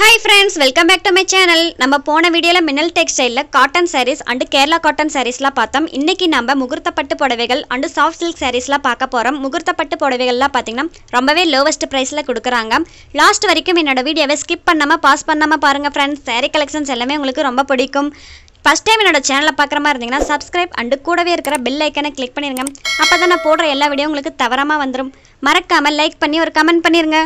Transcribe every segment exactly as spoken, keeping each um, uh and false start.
Hi friends, welcome back to my channel. நம்ம போன வீடியோல மின்னல் டெக்ஸ்டைல்ல cotton sarees and Kerala cotton sareesலாம் பார்த்தோம். இன்னைக்கு நம்ம முகூர்த்த பட்டு புடவைகள் and சாஃப்ட் silk sareesலாம் பார்க்க போறோம். முகூர்த்த பட்டு புடவைகள்லாம் பாத்தீங்கன்னா ரொம்பவே லோவெஸ்ட் பிரைஸ்ல கொடுக்கறாங்க. லாஸ்ட் வரைக்கும் என்னோட வீடியோவை ஸ்கிப் பண்ணாம பாஸ் பண்ணாம பாருங்க friends. saree collections எல்லாமே உங்களுக்கு ரொம்ப பிடிக்கும். First time என்னோட சேனலை பார்க்குற மாதிரி இருந்தீங்கன்னா subscribe and கூடவே இருக்கிற bell icon-ஐ click பண்ணிருங்க. அப்பதான் நான் போடுற எல்லா வீடியோ உங்களுக்கு தவறாம வந்துரும். மறக்காம லைக் பண்ணி ஒரு கமெண்ட் பண்ணிருங்க.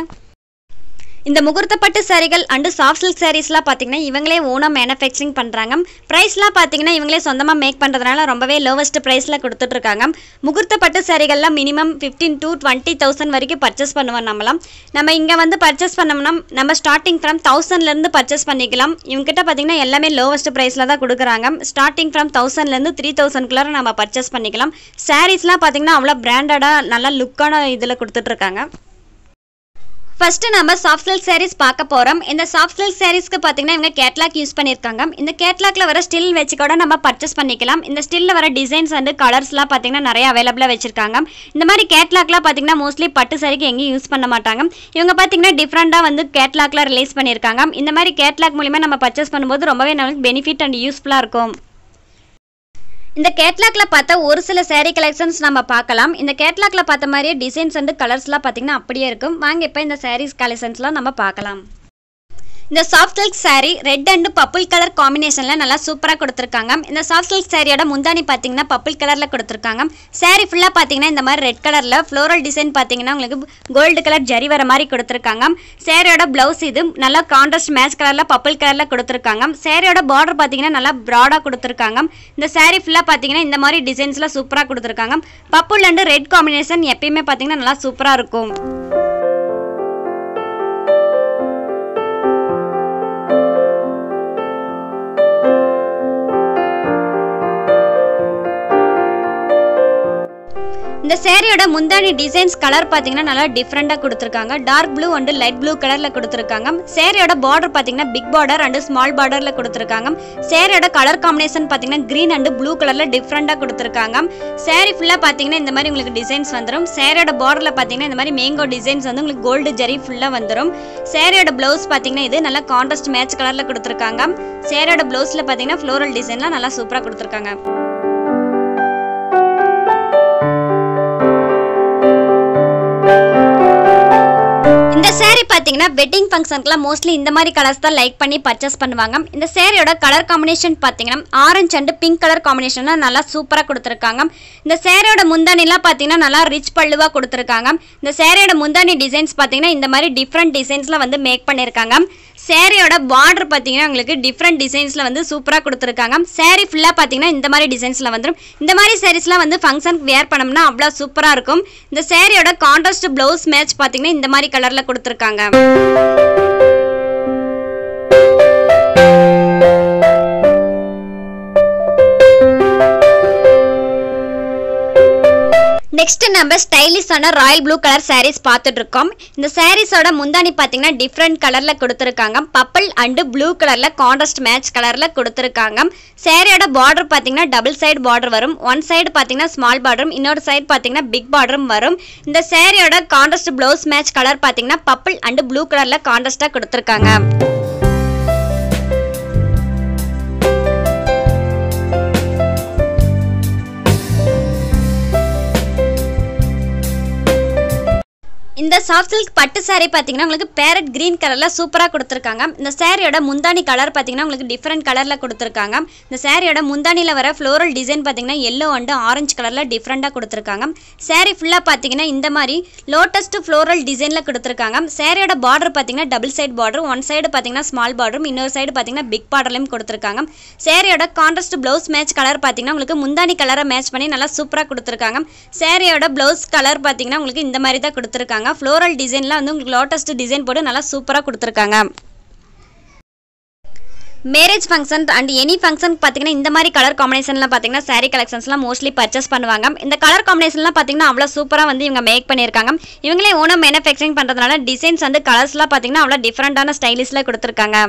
இந்த முகூர்த்த பட்டு சாரிகள் and சாஃப்ட் silk sareesலாம் பாத்தீங்கன்னா இவங்களே ஓனா manufacturing பண்றாங்க. பிரைஸ்லாம் பாத்தீங்கன்னா இவங்களே சொந்தமா மேக் பண்றதனால ரொம்பவே லோவெஸ்ட் பிரைஸ்ல கொடுத்துட்டு இருக்காங்க. முகூர்த்த பட்டு சாரிகள்ல minimum fifteen to twenty thousand வரைக்கும் பர்சேஸ் பண்ணுவோம் நம்மலாம். நம்ம இங்க வந்து பர்சேஸ் பண்ணோம்னா நம்ம ஸ்டார்டிங் from one thousand ல இருந்து பர்சேஸ் பண்ணிக்கலாம். இவங்க கிட்ட பாத்தீங்கன்னா எல்லாமே லோவெஸ்ட் பிரைஸ்ல தான் கொடுக்கறாங்க. ஸ்டார்டிங் from one thousand ல இருந்து three thousand குள்ள நம்ம பர்சேஸ் பண்ணிக்கலாம். சாரீஸ்லாம் பாத்தீங்கன்னா அவ்ளோ பிராண்டடா நல்ல லுக்கான இதல கொடுத்துட்டு இருக்காங்க. First நம்ம soft silk sarees பார்க்க போறோம். இந்த soft silk sareesக்கு பாத்தீங்கன்னா இவங்க கேட்டலாக் யூஸ் பண்ணிருக்காங்க. இந்த கேட்டலாக்ல வர ஸ்டில் வெச்சு கூட நம்ம பர்சேஸ் பண்ணிக்கலாம். இந்த ஸ்டில்ல வர டிசைன்ஸ் and கலர்ஸ்லாம் பாத்தீங்கன்னா நிறைய அவேலபிளா வெச்சிருக்காங்க. இந்த மாதிரி கேட்டலாக்ல பாத்தீங்கன்னா மோஸ்ட்லி பட்டு சாரிக்கு எங்க யூஸ் பண்ண மாட்டாங்க. இவங்க பாத்தீங்கன்னா டிஃபரண்டா வந்து கேட்டலாக்ல ரிலீஸ் பண்ணிருக்காங்க. இந்த மாதிரி கேட்டலாக் மூலமா நம்ம பர்சேஸ் பண்ணும்போது ரொம்பவே நமக்கு பெனிஃபிட் and யூஸ்ஃபுல்லா இருக்கும். இந்த கேட்டலாக்ல பார்த்தா ஒரு சில saree collections நம்ம பார்க்கலாம். இந்த கேட்டலாக்ல பார்த்த மாதிரியே டிசைன்ஸ் and கலர்ஸ்லாம் பாத்தீங்கன்னா அப்படியே இருக்கும். வாங்க இப்ப இந்த sarees collectionsலாம் நம்ம பார்க்கலாம். இந்த soft silk saree red and purple color combinationல நல்லா சூப்பரா கொடுத்திருக்காங்க. இந்த soft silk saree-யோட முந்தானி பாத்தீங்கன்னா purple colorல கொடுத்திருக்காங்க. saree full-ஆ பாத்தீங்கன்னா இந்த மாதிரி red colorல floral design பாத்தீங்கன்னா உங்களுக்கு gold color ஜரி வர மாதிரி கொடுத்திருக்காங்க. saree-யோட blouse இது நல்லா contrast match colorல purple colorல கொடுத்திருக்காங்க. saree-யோட border பாத்தீங்கன்னா நல்லா broad-ஆ கொடுத்திருக்காங்க. இந்த saree full-ஆ பாத்தீங்கன்னா இந்த மாதிரி designs-ல சூப்பரா கொடுத்திருக்காங்க. purple and red combination எப்பயுமே பாத்தீங்கன்னா நல்லா சூப்பரா இருக்கும். இந்த சேரியோட முந்தானி டிசைன்ஸ் கலர் பாத்தீங்கன்னா நல்லா டிஃபரண்டா கொடுத்திருக்காங்க. Dark blue and light blue கலர்ல கொடுத்திருக்காங்க. சேரியோட border பாத்தீங்கன்னா big border and small borderல கொடுத்திருக்காங்க. சேரியோட கலர் காம்பினேஷன் பாத்தீங்கன்னா green and blue கலர்ல டிஃபரண்டா கொடுத்திருக்காங்க. சேரி ஃபுல்லா பாத்தீங்கன்னா இந்த மாதிரி உங்களுக்கு டிசைன்ஸ் வந்துரும். சேரியோட borderல பாத்தீங்கன்னா இந்த மாதிரி மேங்கோ டிசைன்ஸ் வந்து உங்களுக்கு gold ஜரி ஃபுல்லா வந்துரும். சேரியோட blouse பாத்தீங்கன்னா இது நல்லா contrast match கலர்ல கொடுத்திருக்காங்க. சேரியோட blouseல பாத்தீங்கன்னா floral டிசைன்லாம் நல்லா சூப்பரா கொடுத்திருக்காங்க. பாத்தீங்கன்னா வெட்டிங் ஃபங்க்ஷன்க்குல மோஸ்ட்லி இந்த மாதிரி கலர்ஸ் தான் லைக் பண்ணி பர்சேஸ் பண்ணுவாங்க. இந்த சேரியோட கலர் காம்பினேஷன் பாத்தீங்கன்னா ஆரஞ்சு and பிங்க் கலர் காம்பினேஷன்ல நல்லா சூப்பரா கொடுத்திருக்காங்க. இந்த சேரியோட முந்தானிலாம் பாத்தீங்கன்னா நல்லா ரிச் பல்லுவா கொடுத்திருக்காங்க. இந்த சேரியோட முந்தானி டிசைன்ஸ் பாத்தீங்கன்னா இந்த மாதிரி டிஃபரண்ட் டிசைன்ஸ்ல வந்து மேக் பண்ணிருக்காங்க. சேரியோட border பாத்தீங்கன்னா உங்களுக்கு டிஃபரண்ட் டிசைன்ஸ்ல வந்து சூப்பரா கொடுத்திருக்காங்க. சேரி ஃபுல்லா பாத்தீங்கன்னா இந்த மாதிரி டிசைன்ஸ்ல வந்துரும். இந்த மாதிரி sareesலாம் வந்து ஃபங்க்ஷனுக்கு வேர் பண்ணோம்னா அவ்ளோ சூப்பரா இருக்கும். இந்த சேரியோட கான்ட்ராஸ்ட் blouse மேட்ச் பாத்தீங்கன்னா இந்த மாதிரி கலர்ல கொடுத்திருக்காங்க. நெக்ஸ்ட் நம்ம ஸ்டைலிஷான ராயல் ப்ளூ கலர் sarees பார்த்துட்டு இருக்கோம். இந்த sareesோட முந்தானி பாத்தீங்கன்னா டிஃபரண்ட் கலர்ல கொடுத்திருக்காங்க. பர்பிள் and ப்ளூ கலர்ல கான்ட்ராஸ்ட் மேட்ச் கலர்ல கொடுத்திருக்காங்க. sareeயோட border பாத்தீங்கன்னா டபுள் சைடு border வரும். ஒன் சைடு பாத்தீங்கன்னா ஸ்மால் borderம் இன்னொரு சைடு பாத்தீங்கன்னா பிக் borderம் வரும். இந்த sareeயோட கான்ட்ராஸ்ட் blouse மேட்ச் கலர் பாத்தீங்கன்னா பர்பிள் and ப்ளூ கலர்ல கான்ட்ராஸ்டா கொடுத்திருக்காங்க. இந்த soft silk பட்டு saree பாத்தீங்கன்னா உங்களுக்கு parrot green கலர்ல சூப்பரா கொடுத்திருக்காங்க. இந்த சாரியோட முந்தானி கலர் பாத்தீங்கன்னா உங்களுக்கு டிஃபரண்ட் கலர்ல கொடுத்திருக்காங்க. இந்த சாரியோட முந்தானில வர floral design பாத்தீங்கன்னா yellow and orange கலர்ல டிஃபரண்டா கொடுத்திருக்காங்க. saree full-ஆ பாத்தீங்கன்னா இந்த மாதிரி lotus floral designல கொடுத்திருக்காங்க. சாரியோட border பாத்தீங்கன்னா double side border, one side பாத்தீங்கன்னா small border, இன்னொரு side பாத்தீங்கன்னா big borderலயும் கொடுத்திருக்காங்க. சாரியோட contrast blouse match கலர் பாத்தீங்கன்னா உங்களுக்கு முந்தானி கலரை மேட்ச் பண்ணி நல்லா சூப்பரா கொடுத்திருக்காங்க. சாரியோட blouse கலர் பாத்தீங்கன்னா உங்களுக்கு இந்த மாதிரி தான் கொடுத்திருக்காங்க. floral designல வந்து உங்களுக்கு lotus design போட்டு நல்லா சூப்பரா கொடுத்திருக்காங்க. Marriage function and any function பாத்தீங்கன்னா இந்த மாதிரி கலர் காம்பினேஷன்லாம் பாத்தீங்கன்னா saree collectionsலாம் மோஸ்ட்லி பர்சேஸ் பண்ணுவாங்க. இந்த கலர் காம்பினேஷன்லாம் பாத்தீங்கன்னா அவ்ளோ சூப்பரா வந்து இவங்க மேக் பண்ணிருக்காங்க. இவங்களே ஓனா manufacturing பண்றதனால டிசைன்ஸ் and கலர்ஸ்லாம் பாத்தீங்கன்னா அவ்ளோ டிஃபரண்டான ஸ்டைலிஷ்ல கொடுத்திருக்காங்க.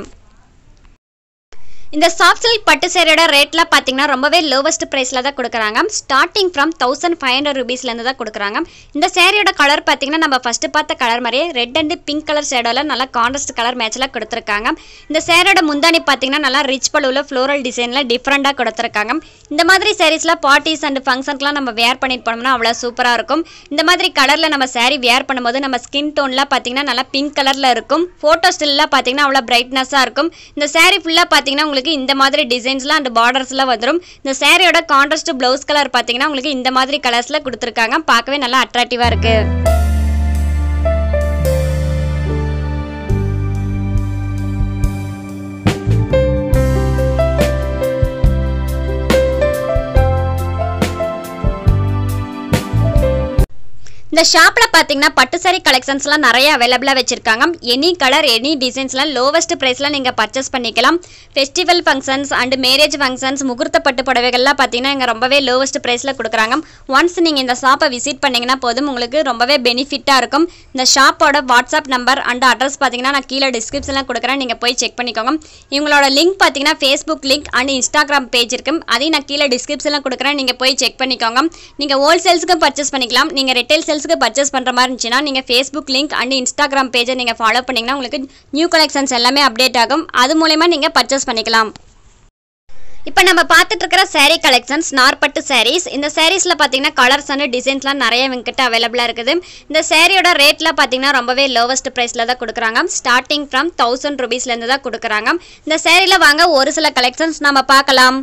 இந்த சாஃப்ட் சில்க் பட்டு சேரீயோட ரேட்ல பாத்தீங்கன்னா ரொம்பவே லோவெஸ்ட் பிரைஸ்ல தான் கொடுக்கறாங்க. ஸ்டார்டிங் फ्रॉम fifteen hundred ரூபீஸ்ல இருந்து தான் கொடுக்கறாங்க. இந்த சேரீயோட கலர் பாத்தீங்கன்னா நம்ம ஃபர்ஸ்ட் பார்த்த கலர் மாதிரியே ரெட் அண்ட் பிங்க் கலர் ஷேடோல நல்ல கான்ட்ராஸ்ட் கலர் மேட்ச்ல கொடுத்திருக்காங்க. இந்த சேரீயோட முந்தானி பாத்தீங்கன்னா நல்லா ரிச் பல்லுல ஃப்ளோரல் டிசைன்ல டிஃபரண்டா கொடுத்திருக்காங்க. இந்த மாதிரி சாரீஸ்ல பார்ட்டிஸ் அண்ட் ஃபங்க்ஷன்ஸ்லாம் நம்ம wear பண்ணிட்டு போனோம்னா அவ்வளவு சூப்பரா இருக்கும். இந்த மாதிரி கலர்ல நம்ம saree wear பண்ணும்போது நம்ம skin tone ல பாத்தீங்கன்னா நல்லா பிங்க் கலர்ல இருக்கும். போட்டோ ஸ்டில்ல பாத்தீங்கன்னா அவ்வளவு பிரைட்னஸா இருக்கும். இந்த saree ஃபுல்லா பாத்தீங்கன்னா உங்களுக்கு இந்த மாதிரி டிசைன்ஸ்லாம் அண்ட் பார்டர்ஸ்லாம் வந்தரும். இந்த சாரியோட கான்ட்ராஸ்ட் ப்ளவுஸ் கலர் பாத்தீங்கன்னா உங்களுக்கு இந்த மாதிரி கலர்ஸ்ல கொடுத்திருக்காங்க. பார்க்கவே நல்லா அட்ராக்டிவா இருக்கு. இந்த ஷாப்ல பாத்தீங்கன்னா பட்டு saree கலெக்ஷன்ஸ்லாம் நிறைய அவைலபிளா வச்சிருக்காங்க. எனி கலர் எனி டிசைன்ஸ்லாம் லோவெஸ்ட் பிரைஸ்ல நீங்க பர்ச்சேஸ் பண்ணிக்கலாம். Festival functions and marriage functions முகூர்த்த பட்டு புடவைகள்லாம் பாத்தீங்கன்னா இங்க ரொம்பவே லோவெஸ்ட் பிரைஸ்ல கொடுக்குறாங்க. ஒன்ஸ் நீங்க இந்த ஷாப்பை விசிட் பண்ணீங்கன்னா போதும், உங்களுக்கு ரொம்பவே பெனிஃபிட்டா இருக்கும். இந்த ஷாப்போட வாட்ஸ்அப் நம்பர் அண்ட் அட்ரஸ் பாத்தீங்கன்னா நான் கீழே டிஸ்கிரிப்ஷன்ல கொடுக்குறேன், நீங்க போய் செக் பண்ணிக்கோங்க. இவங்களோட லிங்க் பாத்தீங்கன்னா Facebook link and Instagram page இருக்கு, அதையும் நான் கீழே டிஸ்கிரிப்ஷன்ல கொடுக்குறேன், நீங்க போய் செக் பண்ணிக்கோங்க. நீங்க ஹோல்சேல்ஸ்க்கு பர்ச்சேஸ் பண்ணிக்கலாம். நீங்க ரிட்டெயில் சேல்ஸ் பர்ச்சேஸ் பண்ற மாதிரி இருந்துச்சுன்னா நீங்க Facebook லிங்க் அண்ட் Instagram பேஜை நீங்க ஃபாலோ பண்ணீங்கன்னா உங்களுக்கு நியூ கலெக்ஷன்ஸ் எல்லாமே அப்டேட் ஆகும். அது மூலமா நீங்க பர்ச்சேஸ் பண்ணிக்கலாம். இப்போ நம்ம பார்த்துட்டு இருக்கிற saree கலெக்ஷன்ஸ் நார்பட்டு sarees. இந்த sareesல பாத்தீங்கன்னா கலர்ஸ் அண்ட் டிசைன்ஸ்லாம் நிறைய எங்ககிட்ட அவைலபிளா இருக்குது. இந்த சேரீயோட ரேட்ல பாத்தீங்கன்னா ரொம்பவே லோவெஸ்ட் பிரைஸ்ல தான் கொடுக்குறாங்க. ஸ்டார்டிங் ஃப்ரம் தௌசண்ட் ரூபீஸ்ல இருந்து தான் கொடுக்குறாங்க. இந்த சேரீல வாங்க ஒரு சில கலெக்ஷன்ஸ் நம்ம பார்க்கலாம்.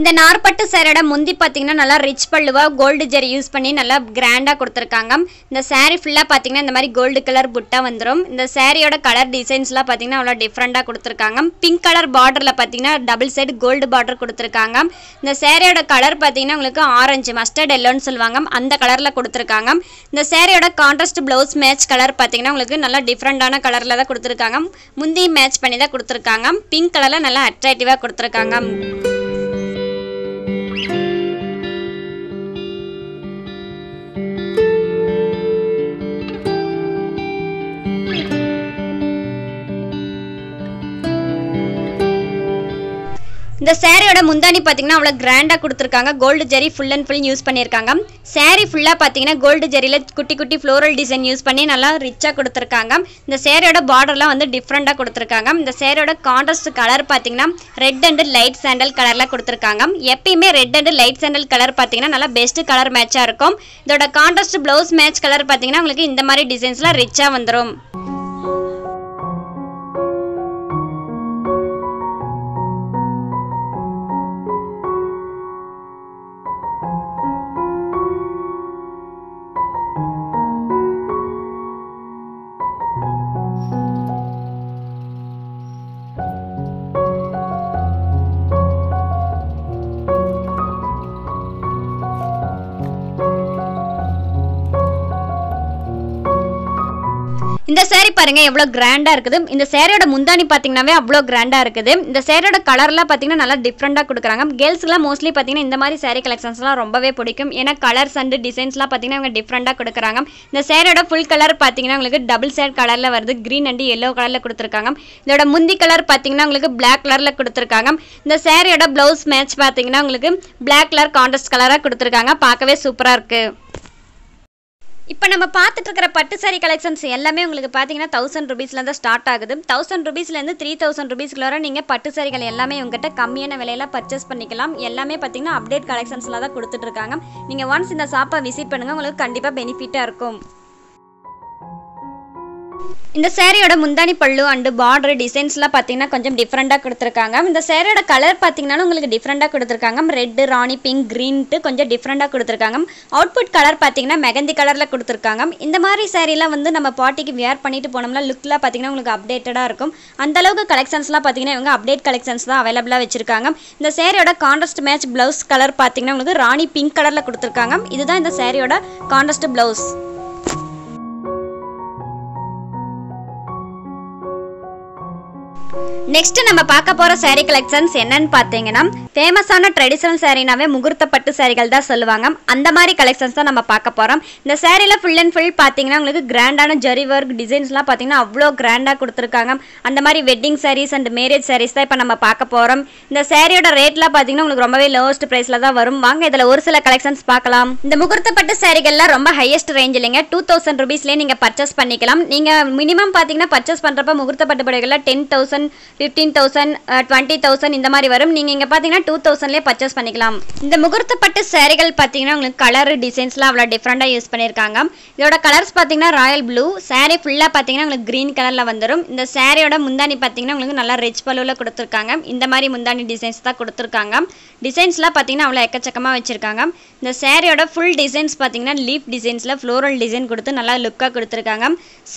இந்த நார்பட்டு சேரீயோட முந்தி பாத்தீங்கன்னா நல்லா ரிச் பல்லுவா கோல்டு ஜெரி யூஸ் பண்ணி நல்லா கிராண்டா கொடுத்திருக்காங்க. இந்த saree ஃபுல்லா பாத்தீங்கன்னா இந்த மாதிரி கோல்டு கலர் புட்டா வந்துரும். இந்த சேரீயோட கலர் டிசைன்ஸ்லாம் பாத்தீங்கன்னா அவ்வளவு டிஃபரெண்டா கொடுத்திருக்காங்க. பிங்க் கலர் பார்டர்ல பாத்தீங்கன்னா டபுள் சைடு கோல்டு பார்டர் கொடுத்திருக்காங்க. இந்த சேரீயோட கலர் பாத்தீங்கன்னா உங்களுக்கு ஆரஞ்சு மஸ்டர்ட் எல்லோன்னு சொல்லுவாங்க, அந்த கலர்ல கொடுத்திருக்காங்க. இந்த சேரீயோட கான்ட்ராஸ்ட் பிளவுஸ் மேட்ச் கலர் பாத்தீங்கன்னா உங்களுக்கு நல்லா டிஃபரெண்டான கலர்ல தான் கொடுத்திருக்காங்க. முந்தி மேட்ச் பண்ணி தான் கொடுத்திருக்காங்க. பிங்க் கலர்ல நல்லா அட்ராக்டிவா கொடுத்திருக்காங்க. இந்த சேரீயோட முந்தானி பாத்தீங்கன்னா அவ்வளவு கிராண்டா கொடுத்திருக்காங்க. Gold zari full and full use பண்ணியிருக்காங்க. saree ஃபுல்லா பாத்தீங்கன்னா கோல்டு ஜெரியில குட்டி குட்டி ஃப்ளோரல் டிசைன் யூஸ் பண்ணி நல்லா ரிச்சா கொடுத்திருக்காங்க. இந்த சேரீயோட பார்டர்லாம் வந்து டிஃப்ரெண்டா கொடுத்திருக்காங்க. இந்த சேரீயோட கான்ட்ராஸ்ட் கலர் பாத்தீங்கன்னா ரெட் அண்ட் லைட் சாண்டல் கலர்ல கொடுத்திருக்காங்க. எப்பயுமே red and light sandal colour பாத்தீங்கன்னா நல்லா பெஸ்ட் கலர் மேட்சா இருக்கும். இதோட கான்ட்ராஸ்ட் பிளவுஸ் மேட்ச் கலர் பாத்தீங்கன்னா உங்களுக்கு இந்த மாதிரி டிசைன்ஸ்லாம் ரிச்சா வந்துடும். இந்த saree பாருங்க எவ்வளவு கிராண்டா இருக்குது. இந்த சேரீயோட முந்தானி பாத்தீங்கன்னாவே அவ்வளவு கிராண்டா இருக்குது. இந்த சேரீயோட கலர்லாம் பாத்தீங்கன்னா நல்லா டிஃப்ரெண்டா கொடுக்குறாங்க. கேர்ள்ஸ்க்குலாம் மோஸ்ட்லி பாத்தீங்கன்னா இந்த மாதிரி saree கலெக்ஷன்ஸ்லாம் ரொம்பவே பிடிக்கும். ஏன்னா கலர்ஸ் அண்ட் டிசைன்ஸ்லாம் பாத்தீங்கன்னா இவங்க டிஃப்ரெண்டா கொடுக்குறாங்க. இந்த சேரீயோட ஃபுல் கலர் பாத்தீங்கன்னா உங்களுக்கு டபுள் சைட் கலர்ல வருது. கிரீன் அண்ட் எல்லோ கலர்ல கொடுத்திருக்காங்க. இதோட முந்தி கலர் பாத்தீங்கன்னா உங்களுக்கு பிளாக் கலர்ல கொடுத்திருக்காங்க. இந்த சேரீயோட பிளவுஸ் மேட்ச் பாத்தீங்கன்னா உங்களுக்கு பிளாக் கலர் கான்ட்ராஸ்ட் கலரா கொடுத்திருக்காங்க. பார்க்கவே சூப்பரா இருக்கு. இப்போ நம்ம பார்த்துட்டு இருக்கிற பட்டு saree கலெக்ஷன்ஸ் எல்லாமே உங்களுக்கு பார்த்தீங்கன்னா தௌசண்ட் ருபீஸ்லேருந்து ஸ்டார்ட் ஆகுது. தௌசண்ட் ருபீஸ்லேருந்து த்ரீ தௌசண்ட் ருபீஸ்க்கு வர நீங்கள் பட்டு சாரிகள் எல்லாமே உங்ககிட்ட கம்மியான விலையில பர்ச்சேஸ் பண்ணிக்கலாம். எல்லாமே பார்த்தீங்கன்னா அப்டேட் கலெக்ஷன்ஸ்லாம் தான் கொடுத்துட்ருக்காங்க. நீங்கள் ஒன்ஸ் இந்த ஷாப்பை விசிட் பண்ணுங்கள், உங்களுக்கு கண்டிப்பாக பெனிஃபிட்டாக இருக்கும். இந்த சேரீயோட முந்தானி பல்லு அண்டு பார்டர் டிசைன்ஸ்லாம் பார்த்தீங்கன்னா கொஞ்சம் டிஃப்ரெண்டாக கொடுத்துருக்காங்க. இந்த சேரீயோட கலர் பார்த்தீங்கன்னா உங்களுக்கு டிஃப்ரெண்டாக கொடுத்துருக்காங்க. ரெட்டு ராணி பிங்க் க்ரீன்ட்டு கொஞ்சம் டிஃப்ரெண்டாக கொடுத்துருக்காங்க. அவுட்புட் கலர் பார்த்தீங்கன்னா மெகந்தி கலரில் கொடுத்துருக்காங்க. இந்த மாதிரி சேரீலாம் வந்து நம்ம பார்ட்டிக்கு வியர் பண்ணிட்டு போனோம்னா லுக்லாம் பார்த்தீங்கன்னா உங்களுக்கு அப்டேட்டடாக இருக்கும். அந்தளவுக்கு கலெக்ஷன்ஸ்லாம் பார்த்தீங்கன்னா இவங்க அப்டேட் கலெக்ஷன்ஸ் தான் அவைலபிளாக வச்சிருக்காங்க. இந்த சேரீயோட கான்ட்ராஸ்ட் மேட்ச் ப்ளவுஸ் கலர் பார்த்தீங்கன்னா உங்களுக்கு ராணி பிங்க் கலரில் கொடுத்துருக்காங்க. இதுதான் இந்த சேரீயோட கான்ட்ராஸ்ட் ப்ளவுஸ். நெக்ஸ்ட் நம்ம பார்க்க போற saree collections என்னன்னு பாத்தீங்கன்னா ஃபேமஸான ட்ரெடிஷனல் சாரீனாவே முகூர்த்த பட்டு சாரிகள் தான் சொல்லுவாங்க. அந்த மாதிரி collections தான் நம்ம பார்க்க போறோம். இந்த சாரில full and full பாத்தீங்கன்னா உங்களுக்கு கிராண்டான ஜரி work டிசைன்ஸ்லாம் பாத்தீங்கன்னா அவ்ளோ கிராண்டா கொடுத்திருக்காங்க. அந்த மாதிரி wedding sarees and marriage sarees தான் இப்ப நம்ம பார்க்க போறோம். இந்த சாரியோட ரேட்லாம் பாத்தீங்கன்னா உங்களுக்கு ரொம்பவே lowest priceல தான் வரும். வாங்க இதல ஒரு சில collections பார்க்கலாம். இந்த முகூர்த்த பட்டு சாரிகள்லாம் ரொம்ப highest rangeலங்க two thousand ரூபாய்ஸ்ல நீங்க purchase பண்ணிக்கலாம். நீங்க minimum பாத்தீங்கன்னா purchase பண்றப்ப முகூர்த்த பட்டு புடவைகள்ல ten thousand fifteen thousand uh, twenty thousand இந்த மாதிரி வரும். நீங்க இங்க பாத்தீங்கன்னா two thousand லே பர்சேஸ் பண்ணிக்கலாம். இந்த முகூர்த்த பட்டு சாரிகள் பாத்தீங்கன்னா உங்களுக்கு கலர் டிசைன்ஸ்லாம் அவ்ளோ டிஃபரண்டா யூஸ் பண்ணிருக்காங்க. இதோட கலர்ஸ் பாத்தீங்கன்னா ராயல் ப்ளூ, சாரி ஃபுல்லா பாத்தீங்கன்னா உங்களுக்கு green கலர்ல வந்திரும். இந்த சாரியோட முந்தானி பாத்தீங்கன்னா உங்களுக்கு நல்ல ரிச் பல்லுல கொடுத்திருக்காங்க. இந்த மாதிரி முந்தானி டிசைன்ஸ் தான் கொடுத்திருக்காங்க. டிசைன்ஸ்லாம் பாத்தீங்கன்னா அவ்ளோ எக்கச்சக்கமா வச்சிருக்காங்க. இந்த சாரியோட full டிசைன்ஸ் பாத்தீங்கன்னா லீஃப் டிசைன்ஸ்ல floral டிசைன் கொடுத்து நல்லா லுக்கா கொடுத்திருக்காங்க.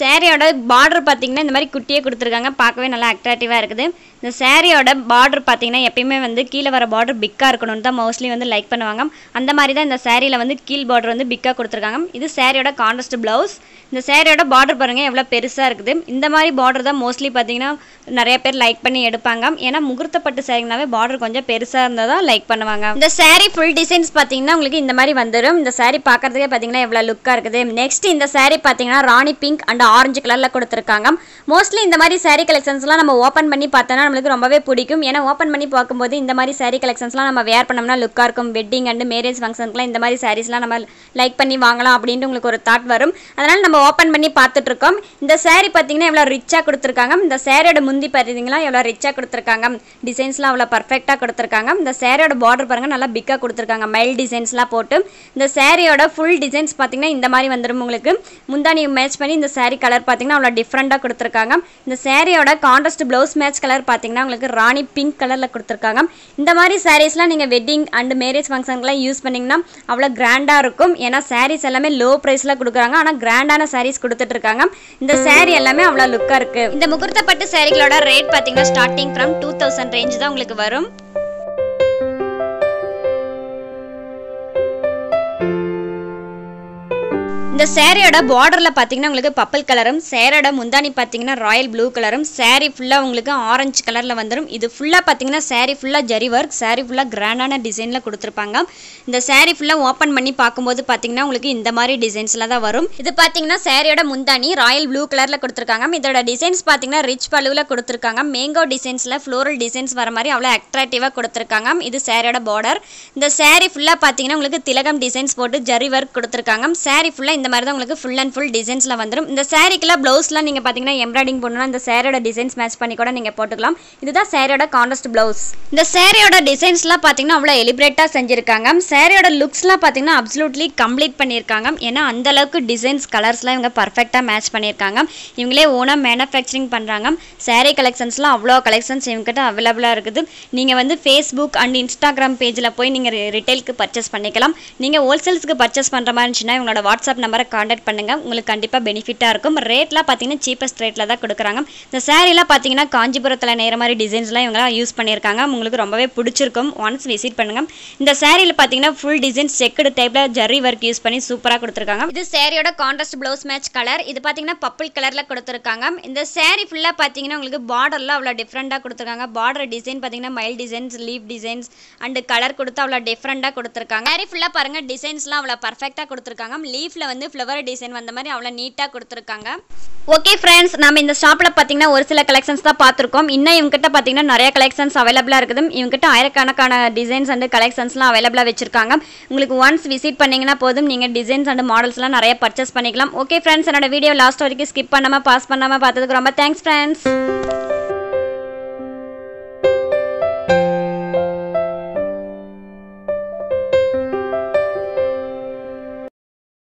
சாரியோட border பாத்தீங்கன்னா இந்த மாதிரி குட்டியே கொடுத்திருக்காங்க. பார்க்கவே நல்லா அட்ராக்டிவா இருக்கு. இந்த சாரியோட border பாத்தீங்கன்னா எப்பவுமே வந்து கீழ வர border பிக்கா இருக்கணும்னு தான் மோஸ்ட்லி வந்து லைக் பண்ணுவாங்க. அந்த மாதிரி தான் இந்த சாரியில வந்து கீழ் border வந்து பிக்கா கொடுத்திருக்காங்க. இது சாரியோட கான்ட்ராஸ்ட் blouse. இந்த சாரியோட border பாருங்க எவ்வளவு பெருசா இருக்குது. இந்த மாதிரி border தான் மோஸ்ட்லி பாத்தீங்கன்னா நிறைய பேர் லைக் பண்ணி எடுப்பாங்க. ஏனா முகூர்த்த பட்டு சாரினாவே border கொஞ்சம் பெருசா இருந்தா தான் லைக் பண்ணுவாங்க. இந்த சாரி full டிசைன்ஸ் பாத்தீங்கன்னா உங்களுக்கு இந்த மாதிரி வந்திரும். இந்த சாரி பார்க்கிறதுக்கே பாத்தீங்கன்னா எவ்வளவு லுக்கா இருக்குது. நெக்ஸ்ட் இந்த சாரி பாத்தீங்கன்னா ராணி பிங்க் and orange கலர்ல கொடுத்திருக்காங்க. மோஸ்ட்லி இந்த மாதிரி சாரி கலெக்ஷன்ஸ்லாம் நம்ம ஓபன் பண்ணி பார்த்தனா நமக்கு ரொம்பவே பிடிக்கும். ஏனா ஓபன் பண்ணி பாக்கும்போது இந்த மாதிரி saree collectionsலாம் நம்ம wear பண்ணோம்னா லுக்கா இருக்கும். wedding and marriage functionக்குலாம் இந்த மாதிரி sareesலாம் நம்ம லைக் பண்ணி வாங்கலாம் அப்படினு உங்களுக்கு ஒரு thought வரும். அதனால நம்ம ஓபன் பண்ணி பார்த்துட்டு இருக்கோம். இந்த saree பாத்தீங்கன்னா எவ்வளவு ரிச்சா கொடுத்திருக்காங்க. இந்த சாரியோட முந்தி பாத்தீங்களா எவ்வளவு ரிச்சா கொடுத்திருக்காங்க. டிசைன்ஸ்லாம் அவ்வளவு பெர்ஃபெக்ட்டா கொடுத்திருக்காங்க. இந்த சாரியோட border பாருங்க நல்லா பிக்கா கொடுத்திருக்காங்க. மைல் டிசைன்ஸ்லாம் போட்டு இந்த சாரியோட full டிசைன்ஸ் பாத்தீங்கன்னா இந்த மாதிரி வந்திரும். உங்களுக்கு முந்தானி மேட்ச் பண்ணி இந்த saree கலர் பாத்தீங்கன்னா அவ்வளவு டிஃபரண்டா கொடுத்திருக்காங்க. இந்த சாரியோட கான்ட்ராஸ்ட் blouse match color பாத்தீங்கன்னா உங்களுக்கு ராணி pink கலர்ல கொடுத்திருக்காங்க. இந்த மாதிரி sareesலாம் நீங்க wedding and marriage functionக்குலாம் யூஸ் பண்ணீங்கன்னா அவ்ளோ கிராண்டா இருக்கும். ஏனா sarees எல்லாமே low priceல கொடுக்கறாங்க. ஆனா கிராண்டான sarees கொடுத்துட்டு இருக்காங்க. இந்த saree எல்லாமே அவ்ளோ லுக்கா இருக்கு. இந்த முகூர்த்த பட்டு sareeகளோட ரேட் பாத்தீங்கன்னா starting from two thousand range தான் உங்களுக்கு வரும். இந்த சாரியோட borderல பாத்தீங்கன்னா உங்களுக்கு பர்பிள் கலரும், சாரியோட முந்தானி பாத்தீங்கன்னா ராயல் ப்ளூ கலரும், சாரி ஃபுல்லா உங்களுக்கு ஆரஞ்சு கலர்ல வந்திரும். இது ஃபுல்லா பாத்தீங்கன்னா சாரி ஃபுல்லா ஜரி வர்க், சாரி ஃபுல்லா கிராண்டான டிசைன்ல கொடுத்திருப்பாங்க. இந்த சாரி ஃபுல்லா ஓபன் பண்ணி பாக்கும்போது பாத்தீங்கன்னா உங்களுக்கு இந்த மாதிரி டிசைன்ஸ்ல தான் வரும். இது பாத்தீங்கன்னா சாரியோட முந்தானி ராயல் ப்ளூ கலர்ல கொடுத்திருக்காங்க. இதோட டிசைன்ஸ் பாத்தீங்கன்னா ரிச் பல்லுல கொடுத்திருக்காங்க. மேங்கோ டிசைன்ஸ்ல floral டிசைன்ஸ் வர மாதிரி அவ்ளோ அட்ராக்டிவா கொடுத்திருக்காங்க. இது சாரியோட border. இந்த சாரி ஃபுல்லா பாத்தீங்கன்னா உங்களுக்கு திலகம் டிசைன்ஸ் போட்டு ஜரி வர்க் கொடுத்திருக்காங்க. சாரி ஃபுல்லா இந்த மாதிரி தான் உங்களுக்கு full and full டிசைன்ஸ்ல வந்திரும். இந்த சாரிக்குள்ள பிளவுஸ்லாம் நீங்க பாத்தீங்கன்னா எம்ப்ராய்டிங் பண்ணனும்னா இந்த சாரியோட டிசைன்ஸ் மேட்ச் பண்ணி கூட நீங்க போட்டுக்கலாம். இதுதான் சாரியோட கான்ட்ராஸ்ட் பிளவுஸ். இந்த சாரியோட டிசைன்ஸ்லாம் பாத்தீங்கன்னா அவ்ளோ எலிபரேட்டா செஞ்சிருக்காங்க. சாரியோட லுக்ஸ்லாம் பாத்தீங்கன்னா அப்சல்யூட்லி கம்ப்ளீட் பண்ணிருக்காங்க. ஏனா அந்த அளவுக்கு டிசைன்ஸ் கலர்ஸ்லாம் இவங்க பெர்ஃபெக்ட்டா மேட்ச் பண்ணிருக்காங்க. இவங்களே ஓனா manufacturing பண்றாங்க. சாரி கலெக்ஷன்ஸ்லாம் அவ்ளோ கலெக்ஷன்ஸ் இவங்ககிட்ட அவேலபிளா இருக்குது. நீங்க வந்து Facebook and Instagram பேஜ்ல போய் நீங்க ரிட்டெயிலுக்கு பர்சேஸ் பண்ணிக்கலாம். நீங்க ஹோல்சேல்ஸ்க்கு பர்சேஸ் பண்ற மாதிரி இருந்துச்சுனா இவங்களோட WhatsApp நம்பரை காண்டாக்ட் பண்ணுங்க. உங்களுக்கு கண்டிப்பா பெனிஃபிட்டா இருக்கும். ரேட்லாம் பாத்தீங்கன்னா சீப்பஸ்ட் ரேட்ல தான் கொடுக்கறாங்க. இந்த சாரிலாம் பாத்தீங்கன்னா காஞ்சிபுரத்துல நேர மாதிரி டிசைன்ஸ்லாம் இவங்க யூஸ் பண்ணிருக்காங்க. உங்களுக்கு ரொம்பவே பிடிச்சிருக்கும். ஒன்ஸ் விசிட் பண்ணுங்க. இந்த சாரில பாத்தீங்கன்னா ஃபுல் டிசைன் செக்கட் டைப்ல ஜரி வர்க் யூஸ் பண்ணி சூப்பரா கொடுத்திருக்காங்க. இது சாரியோட கான்ட்ராஸ்ட் ப்ளவுஸ் மேட்ச் கலர். இது பாத்தீங்கன்னா பர்பிள் கலர்ல கொடுத்திருக்காங்க. இந்த சாரி ஃபுல்லா பாத்தீங்கன்னா உங்களுக்கு borderல அவ்ளோ டிஃபரண்டா கொடுத்திருக்காங்க. border டிசைன் பாத்தீங்கன்னா மைல் designs, leaf designs and colour கொடுத்து அவ்ளோ டிஃபரண்டா கொடுத்திருக்காங்க. சாரி ஃபுல்லா பாருங்க டிசைன்ஸ்லாம் அவ்ளோ பெர்ஃபெக்ட்டா கொடுத்திருக்காங்க. லீஃப்ல வந்து ஃப்ளவர் டிசைன் வந்த மாதிரி அவ்ளோ நீட்டா கொடுத்திருக்காங்க. ஓகே फ्रेंड्स, நாம இந்த ஷாப்ல பாத்தீங்கன்னா ஒரு சில கலெக்ஷன்ஸ் தான் பாத்துறோம். இன்னும் இவங்ககிட்ட பாத்தீங்கன்னா நிறைய கலெக்ஷன்ஸ் அவேலபிளா இருக்குது. இவங்ககிட்ட ஆயிரக்கணக்கான டிசைன்ஸ் and கலெக்ஷன்ஸ்லாம் அவேலபிளா வச்சிருக்காங்க. உங்களுக்கு ஒன்ஸ் விசிட் பண்ணீங்கனா போதும், நீங்க டிசைன்ஸ் and மாடல்ஸ்லாம் நிறைய பர்சேஸ் பண்ணிக்கலாம். ஓகே फ्रेंड्स, என்னோட வீடியோ லாஸ்ட் வரைக்கும் ஸ்கிப் பண்ணாம பாஸ் பண்ணாம பார்த்ததுக்கு ரொம்ப தேங்க்ஸ் फ्रेंड्स.